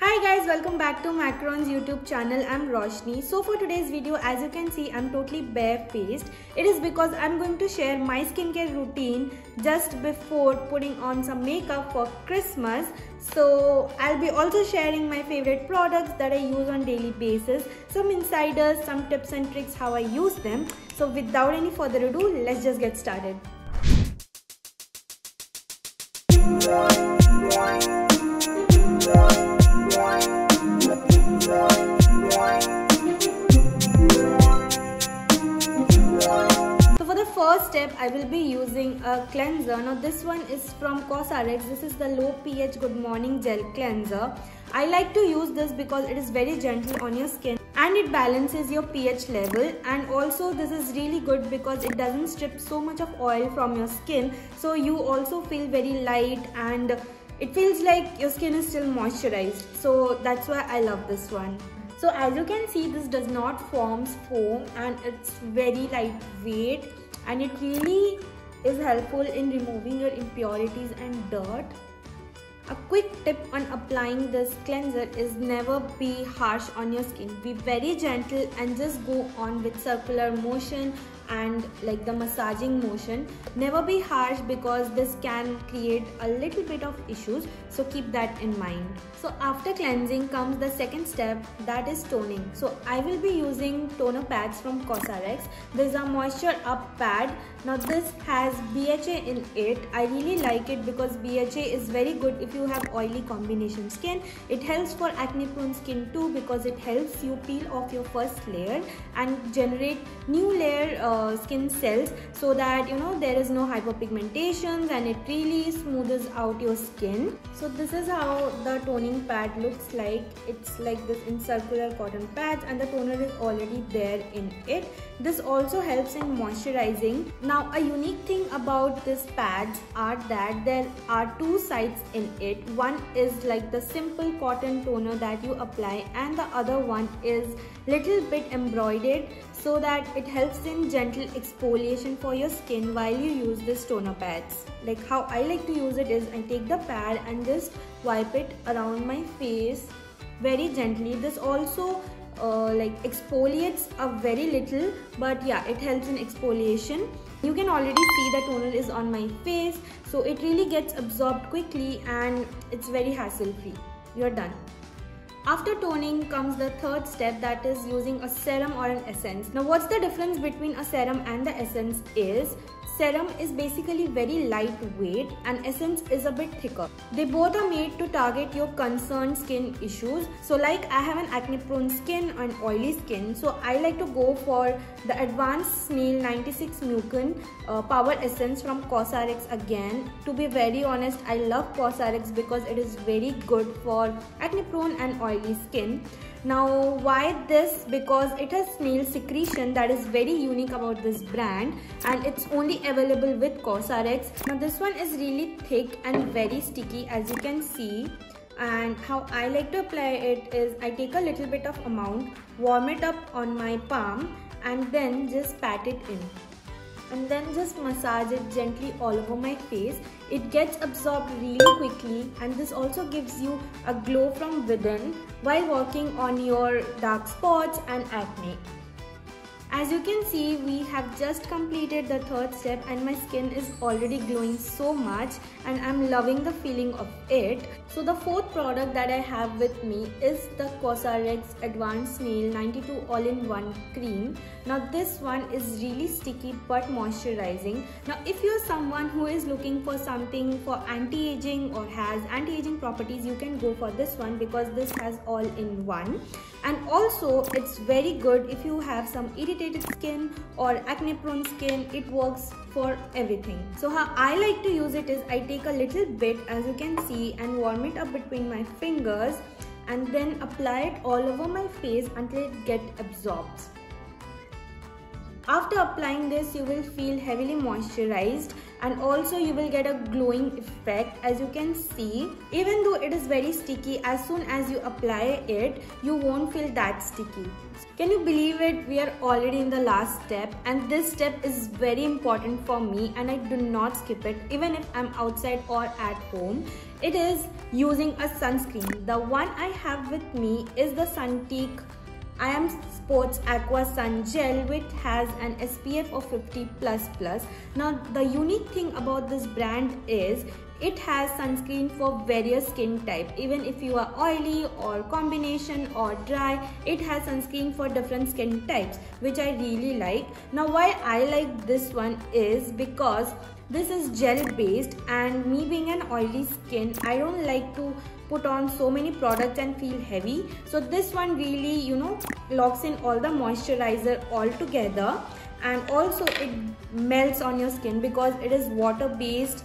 Hi guys, welcome back to Macron's YouTube channel. I'm Roshni. So for today's video, as you can see, I'm totally barefaced. It is because I'm going to share my skincare routine just before putting on some makeup for Christmas. So I'll be also sharing my favorite products that I use on daily basis, some insiders, some tips and tricks how I use them. So without any further ado, let's just get started. First step, I will be using a cleanser. Now this one is from Cosrx. This is the low pH Good Morning Gel Cleanser. I like to use this because it is very gentle on your skin and it balances your pH level, and also this is really good because it doesn't strip so much of oil from your skin, so you also feel very light and it feels like your skin is still moisturized. So that's why I love this one. So as you can see, this does not form foam and it's very lightweight, and it really is helpful in removing your impurities and dirt. A quick tip on applying this cleanser is never be harsh on your skin. Be very gentle and just go on with circular motion and like the massaging motion. Never be harsh because this can create a little bit of issues, so keep that in mind. So after cleansing comes the second step, that is toning. So I will be using toner pads from Cosrx. These are moisture up pad. Now this has BHA in it. I really like it because BHA is very good if you have oily combination skin. It helps for acne prone skin too because it helps you peel off your first layer and generate new layer skin cells, so that you know there is no hyperpigmentations and it really smoothes out your skin. So this is how the toning pad looks like. It's like this in circular cotton pads and the toner is already there in it. This also helps in moisturizing. Now a unique thing about this pads are that there are two sides in it. One is like the simple cotton toner that you apply and the other one is little bit embroidered, so that it helps in gentle exfoliation for your skin while you use this toner pads. Like how I like to use it is I take the pad and just wipe it around my face very gently. This also like exfoliates a very little, but yeah, it helps in exfoliation. You can already see the toner is on my face, so it really gets absorbed quickly and it's very hassle-free. You're done. After toning comes the third step, that is using a serum or an essence. Now what's the difference between a serum and the essence is, serum is basically very lightweight and essence is a bit thicker. They both are made to target your concerned skin issues. So like I have an acne prone skin and oily skin, so I like to go for the Advanced Snail 96 Mucin Power Essence from Cosrx again. To be very honest, I love Cosrx because it is very good for acne prone and oily skin. Now why this? Because it has snail secretion that is very unique about this brand, and it's only available with Cosrx. Now this one is really thick and very sticky, as you can see, and how I like to apply it is I take a little bit of amount, warm it up on my palm and then just pat it in. And then just massage it gently all over my face. It gets absorbed really quickly, and this also gives you a glow from within while working on your dark spots and acne. As you can see, we have just completed the third step and my skin is already glowing so much, and I'm loving the feeling of it. So the fourth product that I have with me is the Cosrx Advanced Snail 92 All-in-One Cream. Now this one is really sticky but moisturizing. Now if you're someone who is looking for something for anti-aging or has anti-aging properties, you can go for this one because this has all-in-one. And also it's very good if you have some irritation skin or acne prone skin. It works for everything. So how I like to use it is I take a little bit, as you can see, and warm it up between my fingers and then apply it all over my face until it gets absorbed. After applying this, you will feel heavily moisturized and also you will get a glowing effect, as you can see. Even though it is very sticky, as soon as you apply it, you won't feel that sticky. Can you believe it? We are already in the last step, and this step is very important for me and I do not skip it even if I'm outside or at home. It is using a sunscreen. The one I have with me is the Suntique I am Sports Aqua Sun Gel, which has an SPF of 50++. Now, the unique thing about this brand is it has sunscreen for various skin type. Even if you are oily or combination or dry, it has sunscreen for different skin types, which I really like. Now, why I like this one is because this is gel based, and me being an oily skin, I don't like to put on so many products and feel heavy. So this one really, locks in all the moisturizer all together, and also it melts on your skin because it is water based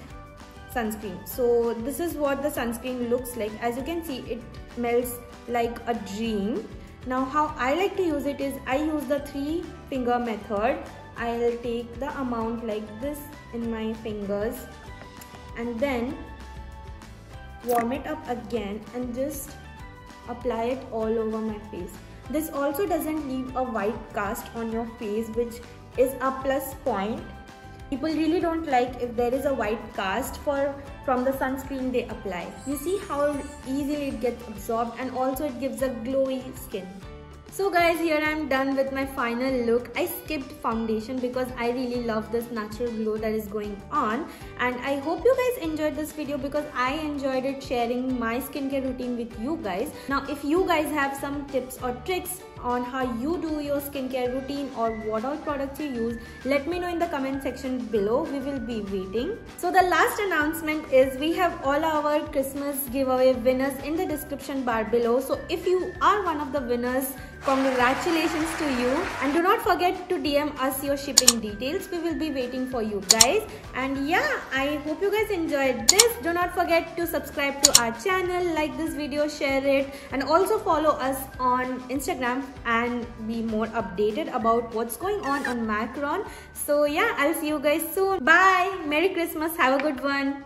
sunscreen. So this is what the sunscreen looks like. As you can see, it melts like a dream. Now, how I like to use it is I use the 3-finger method. I'll take the amount like this in my fingers and then warm it up again and just apply it all over my face. This also doesn't leave a white cast on your face, which is a plus point. People really don't like if there is a white cast from the sunscreen they apply. You see how easily it gets absorbed, and also it gives a glowy skin. So guys, here I am done with my final look. I skipped foundation because I really love this natural glow that is going on, and I hope you guys enjoyed this video because I enjoyed it sharing my skincare routine with you guys. Now, if you guys have some tips or tricks on how you do your skincare routine or what all products you use, let me know in the comment section below. We will be waiting. So the last announcement is we have all our Christmas giveaway winners in the description bar below. So if you are one of the winners, congratulations to you, and do not forget to DM us your shipping details. We will be waiting for you guys. And yeah, I hope you guys enjoyed this. Do not forget to subscribe to our channel, like this video, share it, and also follow us on Instagram and be more updated about what's going on Macron. So yeah, I'll see you guys soon. Bye. Merry Christmas. Have a good one.